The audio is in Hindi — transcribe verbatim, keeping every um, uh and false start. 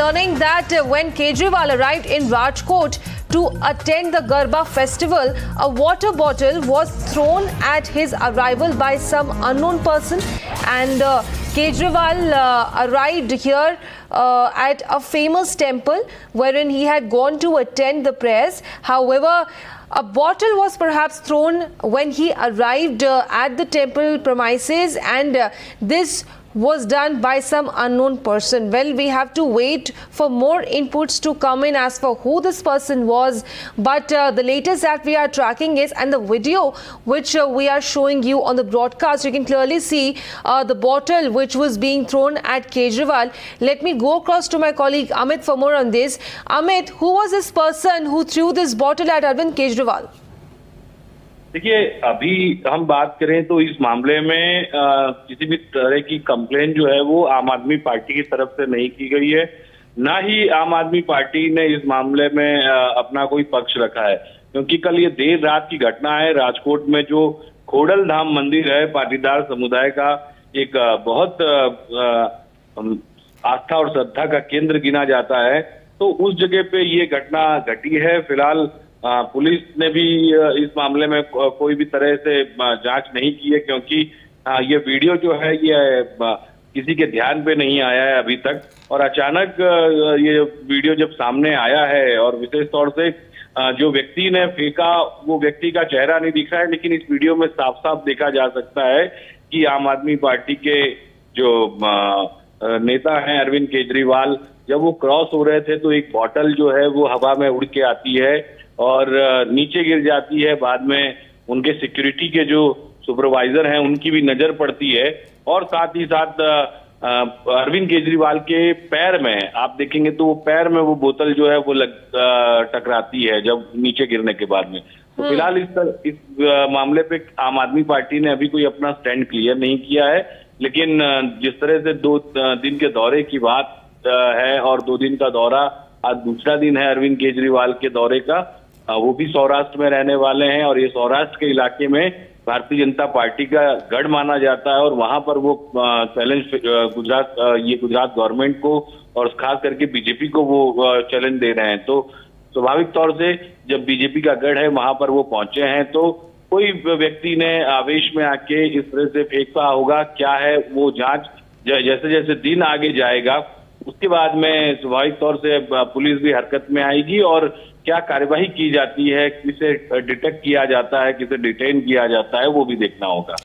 learning that when Kejriwal arrived in Rajkot to attend the Garba festival, a water bottle was thrown at his arrival by some unknown person, and uh, Kejriwal uh, arrived here uh, at a famous temple wherein he had gone to attend the prayers. However, a bottle was perhaps thrown when he arrived uh, at the temple premises, and uh, this was done by some unknown person. Well, we have to wait for more inputs to come in as for who this person was, but uh, the latest that we are tracking is, and the video which uh, we are showing you on the broadcast, you can clearly see uh, the bottle which was being thrown at Kejriwal. Let me go across to my colleague Amit for more on this. Amit, who was this person who threw this bottle at Arvind Kejriwal? देखिए, अभी हम बात करें तो इस मामले में आ, किसी भी तरह की कंप्लेन जो है वो आम आदमी पार्टी की तरफ से नहीं की गई है, ना ही आम आदमी पार्टी ने इस मामले में आ, अपना कोई पक्ष रखा है, क्योंकि कल ये देर रात की घटना है राजकोट में। जो खोडलधाम मंदिर है, पाटीदार समुदाय का एक आ, बहुत आ, आ, आस्था और श्रद्धा का केंद्र गिना जाता है, तो उस जगह पे ये घटना घटी है। फिलहाल पुलिस ने भी इस मामले में कोई भी तरह से जांच नहीं की है, क्योंकि ये वीडियो जो है ये किसी के ध्यान पे नहीं आया है अभी तक, और अचानक ये वीडियो जब सामने आया है, और विशेष तौर से जो व्यक्ति ने फेंका वो व्यक्ति का चेहरा नहीं दिख रहा है, लेकिन इस वीडियो में साफ साफ देखा जा सकता है कि आम आदमी पार्टी के जो नेता हैं अरविंद केजरीवाल, जब वो क्रॉस हो रहे थे तो एक बॉटल जो है वो हवा में उड़ के आती है और नीचे गिर जाती है। बाद में उनके सिक्योरिटी के जो सुपरवाइजर हैं उनकी भी नजर पड़ती है, और साथ ही साथ अरविंद केजरीवाल के पैर में आप देखेंगे तो वो पैर में वो बोतल जो है वो लग टकराती है जब नीचे गिरने के बाद में। तो फिलहाल इस तर, इस मामले पे आम आदमी पार्टी ने अभी कोई अपना स्टैंड क्लियर नहीं किया है, लेकिन जिस तरह से दो दिन के दौरे की बात है, और दो दिन का दौरा, आज दूसरा दिन है अरविंद केजरीवाल के दौरे का, वो भी सौराष्ट्र में रहने वाले हैं, और ये सौराष्ट्र के इलाके में भारतीय जनता पार्टी का गढ़ माना जाता है, और वहां पर वो चैलेंज गुजरात ये गुजरात गवर्नमेंट को और खास करके बीजेपी को वो चैलेंज दे रहे हैं। तो स्वाभाविक तौर से जब बीजेपी का गढ़ है वहां पर वो पहुंचे हैं, तो कोई व्यक्ति ने आवेश में आके इस तरह से फेंका होगा, क्या है वो जाँच जैसे जैसे दिन आगे जाएगा उसके बाद में स्वाभाविक तौर से पुलिस भी हरकत में आएगी, और क्या कार्यवाही की जाती है, किसे डिटेक्ट किया जाता है, किसे डिटेन किया जाता है, वो भी देखना होगा।